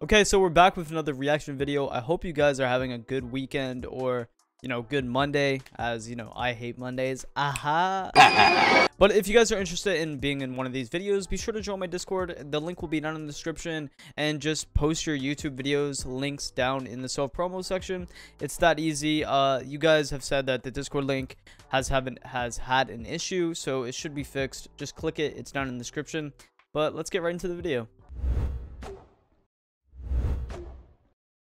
Okay, so we're back with another reaction video. I hope you guys are having a good weekend, or you know, good Monday, as you know, I hate Mondays. But if you guys are interested in being in one of these videos, be sure to join my Discord. The link will be down in the description, and just post your YouTube videos links down in the self promo section. It's that easy. You guys have said that the Discord link has had an issue, so it should be fixed. Just click it. It's down in the description. But let's get right into the video.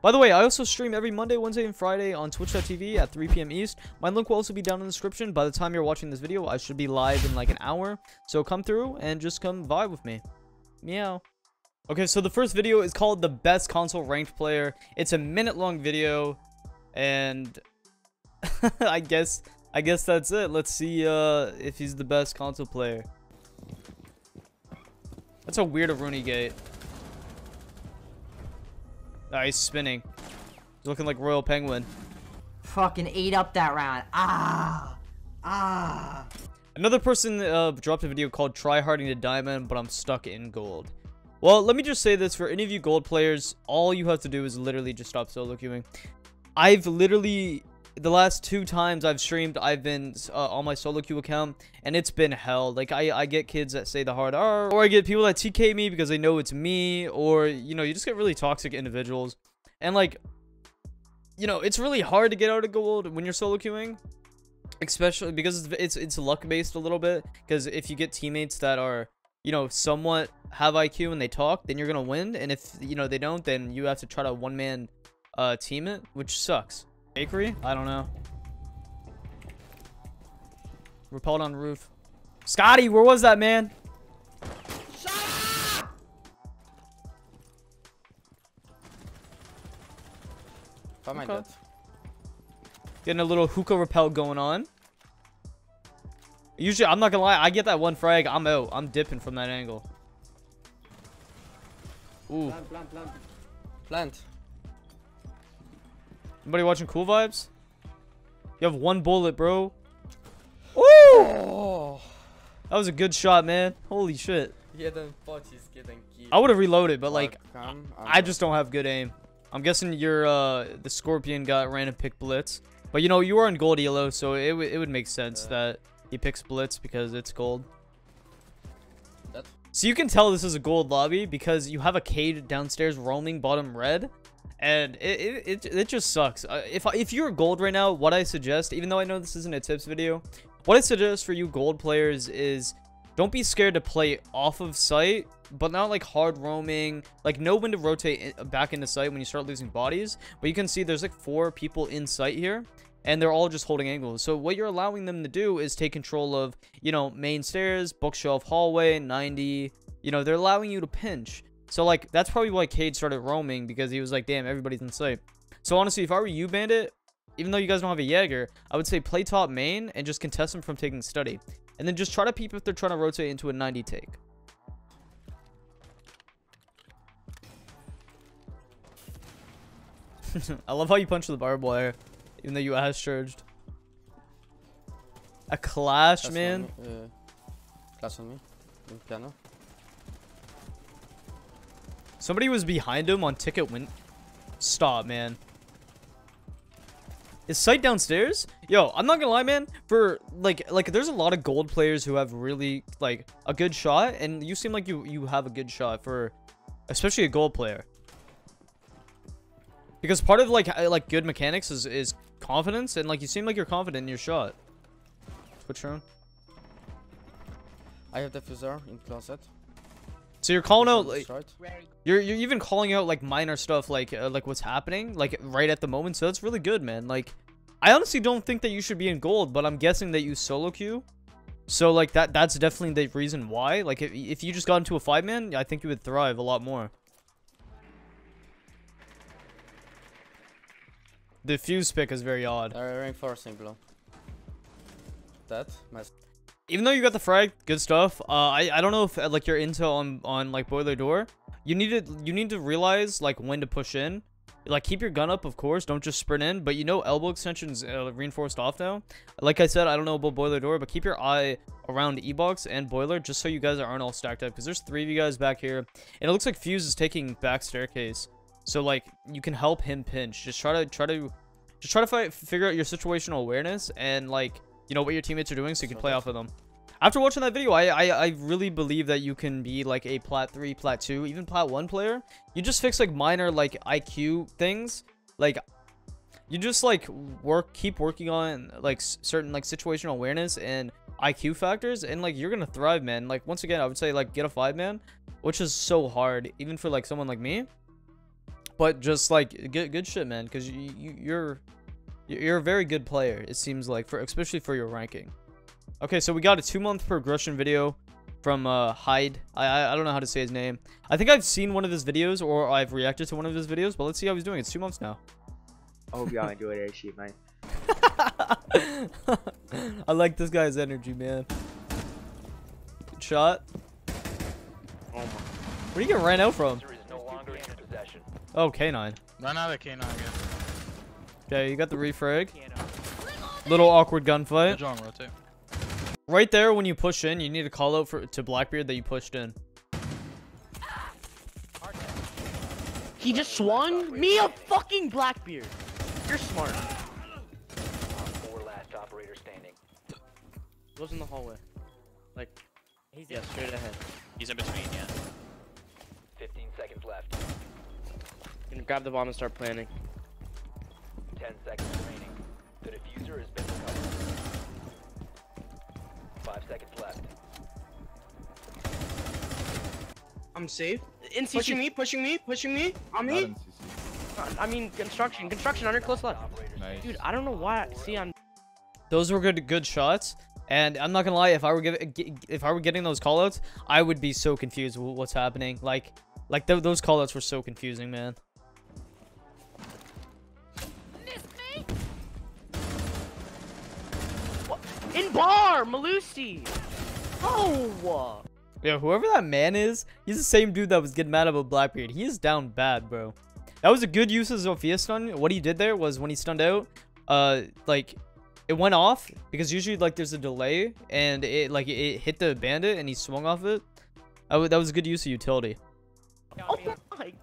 By the way, I also stream every Monday, Wednesday, and Friday on Twitch.tv at 3 p.m. East. My link will also be down in the description. By the time you're watching this video, I should be live in like an hour. So come through and just come vibe with me. Meow. Okay, so the first video is called The Best Console Ranked Player. It's a minute-long video, and I guess that's it. Let's see if he's the best console player. That's a weird Rooney gate. Oh, he's spinning. He's looking like Royal Penguin. Fucking ate up that round. Another person dropped a video called Tryharding to Diamond, but I'm stuck in gold. Well, let me just say this. For any of you gold players, all you have to do is literally just stop solo queuing. I've literally... the last two times I've streamed, I've been on my solo queue account, and it's been hell. Like, I get kids that say the hard R, or I get people that TK me because they know it's me, or, you know, you just get really toxic individuals. And, like, you know, it's really hard to get out of gold when you're solo queuing, especially because it's luck-based a little bit, because if you get teammates that are, you know, somewhat have IQ and they talk, then you're going to win, and if, you know, they don't, then you have to try to one-man team it, which sucks. Bakery? I don't know. Repelled on roof. Scotty, where was that, man? Shut up! By my death. Getting a little hookah repel going on. Usually, I'm not gonna lie, I get that one frag, I'm out. I'm dipping from that angle. Ooh. Plant. Anybody watching Cool Vibes? You have one bullet, bro. Ooh! Oh. That was a good shot, man. Holy shit. Yeah, then is getting killed. I would have reloaded, but like, I just don't have good aim. I'm guessing your the Scorpion got random pick blitz, but you know you are in gold elo, so it would make sense that he picks blitz because it's gold. So you can tell this is a gold lobby because you have a Cade downstairs roaming bottom red. And it just sucks. If you're gold right now, what I suggest, even though I know this isn't a tips video, what I suggest for you gold players is don't be scared to play off of site, but not like hard roaming. Like, know when to rotate back into site when you start losing bodies. But you can see there's like four people in site here, and they're all just holding angles. So what you're allowing them to do is take control of, you know, main stairs, bookshelf, hallway, 90. You know, they're allowing you to pinch. So, like, that's probably why Cade started roaming, because he was like, damn, everybody's in sight. So, honestly, if I were you, Bandit, even though you guys don't have a Jaeger, I would say play top main and just contest them from taking study. And then just try to peep if they're trying to rotate into a 90 take. I love how you punch the barbed wire, even though you ass charged. A clash, that's man. On me. Clash on me. In piano. Somebody was behind him on ticket win. Stop, man. Is sight downstairs? Yo, I'm not gonna lie, man. For like there's a lot of gold players who have really like a good shot, and you seem like you have a good shot for, especially a gold player. Because part of like good mechanics is confidence, and like you seem like you're confident in your shot. Twitch room. I have the Fuser in closet. So you're calling out, like, you're even calling out like minor stuff, like what's happening, like right at the moment. So that's really good, man. Like, I honestly don't think that you should be in gold, but I'm guessing that you solo queue. So like that's definitely the reason why. Like if you just got into a 5-man, I think you would thrive a lot more. The fuse pick is very odd. Reinforcing blow. That's my. Even though you got the frag, good stuff. I don't know if like your intel on like boiler door. You need to realize like when to push in, Like, keep your gun up, of course. Don't just sprint in. But you know, elbow extension's reinforced off now. Like I said, I don't know about boiler door, but keep your eye around E-box and boiler just so you guys aren't all stacked up. Because there's 3 of you guys back here. And it looks like Fuse is taking back staircase. So, like, you can help him pinch. Just try to figure out your situational awareness and, like, you know, what your teammates are doing so you can play off of them. After watching that video, I really believe that you can be, like, a Plat 3, Plat 2, even Plat 1 player. You just fix, like, minor, like, IQ things. Like, you just, like, keep working on, like, certain, like, situational awareness and IQ factors. And, like, you're gonna thrive, man. Like, once again, I would say, like, get a 5-man, which is so hard, even for, like, someone like me. But just, like, get good shit, man. Because you're a very good player, it seems like, for especially for your ranking. Okay, so we got a 2-month progression video from Hyde. I don't know how to say his name. I think I've seen one of his videos, or I've reacted to one of his videos, but let's see how he's doing. It's 2 months now. I hope y'all enjoy that shit, man. I like this guy's energy, man. Good shot. Oh my. Where do you get ran out from? Oh, K9. Run out of K9 again. Okay, you got the refrag. Little awkward gunfight. John, rotate. Right there, when you push in, you need to call out to Blackbeard that you pushed in. He just swung me a fucking Blackbeard. You're smart. 4 last operator standing. Goes in the hallway. Like, he's straight ahead. He's in between, yeah. 15 seconds left. I'm gonna grab the bomb and start planning. 10 seconds remaining. The diffuser has been recovered. 5 seconds left. I'm safe. NCC. Pushing me. On me. I mean, construction under close left. Nice. Dude, I don't know why. See, I'm. Those were good shots. And I'm not gonna lie, if I were getting those callouts, I would be so confused with what's happening. Like those callouts were so confusing, man. In bar, Malusi. Oh. Yeah, whoever that man is, he's the same dude that was getting mad about Blackbeard. He is down bad, bro. That was a good use of Zofia stun. What he did there was when he stunned out, like, it went off because usually like there's a delay and it like it hit the bandit and he swung off it. That was a good use of utility. Oh my!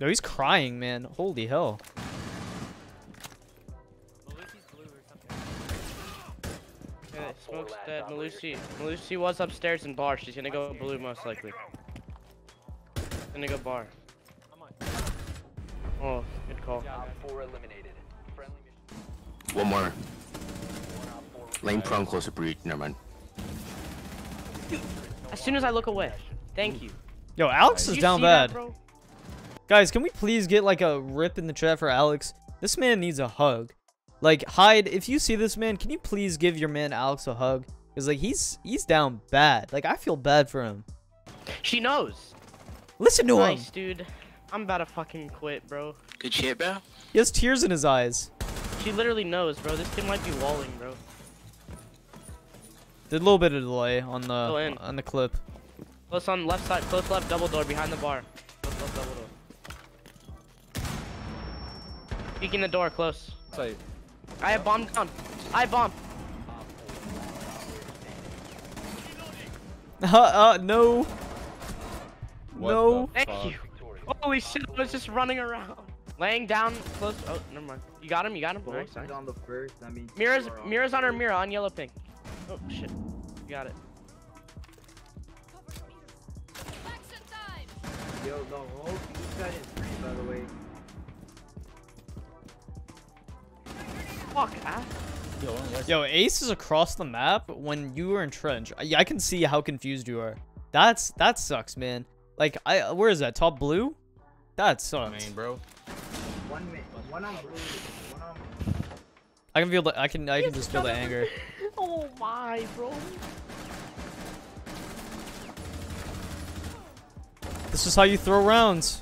No, he's crying, man. Holy hell. Smoke's dead. Malusi was upstairs in bar. She's gonna go blue most likely. Gonna go bar. Oh, good call. 4 eliminated. One more. Lane prone close to breach. Never mind. As soon as I look away. Thank you. Yo, Alex is down bad. That, guys, can we please get like a rip in the chat for Alex? This man needs a hug. Like, Hyde, if you see this man, can you please give your man Alex a hug? Because, like, he's down bad. Like, I feel bad for him. She knows. Listen to him. Nice, dude. I'm about to fucking quit, bro. Good shit, bro. He has tears in his eyes. She literally knows, bro. This kid might be walling, bro. Did a little bit of delay on the clip. Close on left side. Close left double door behind the bar. Close left double door. Peeking the door close. Tight. I have bombed down. I bombed. No. What no. Thank you. Holy shit, I was just running around. Laying down close. Oh, never mind. You got him, Nice. On the first, I mean, Mira's on her mirror on yellow pink. Oh, shit. You got it. Yo, the whole piece got it free, by the way. Fuck, yo, Ace is across the map when you were in trench. I can see how confused you are. That sucks, man. Like, where is that? Top blue? That sucks. Main, bro. 1 minute. One on blue. One on blue. I can feel the. I can just feel the anger. Oh my, bro. This is how you throw rounds.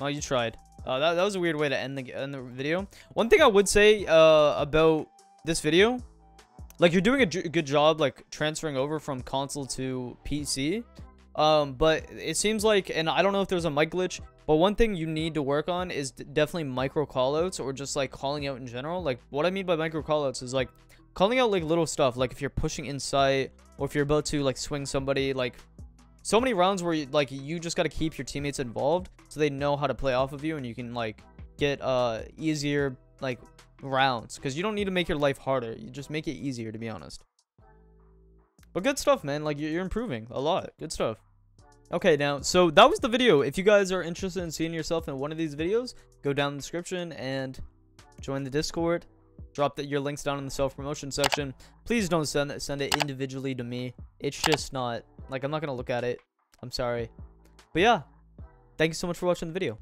Oh, you tried. That was a weird way to end the video. One thing I would say about this video, like you're doing a good job, like transferring over from console to PC, but it seems like, and I don't know if there's a mic glitch, But one thing you need to work on is definitely micro callouts, or just like calling out in general. Like what I mean by micro callouts is like calling out like little stuff, like if you're pushing insight or if you're about to like swing somebody. Like so many rounds where like you just got to keep your teammates involved so they know how to play off of you, and you can like get easier like rounds, because you don't need to make your life harder, you just make it easier, to be honest. But good stuff, man. Like you're improving a lot. Good stuff. Okay, now so that was the video. If you guys are interested in seeing yourself in one of these videos, go down in the description and join the Discord. Drop your links down in the self-promotion section. Please don't send it individually to me. It's just not like, I'm not gonna look at it, I'm sorry. But yeah, thank you so much for watching the video.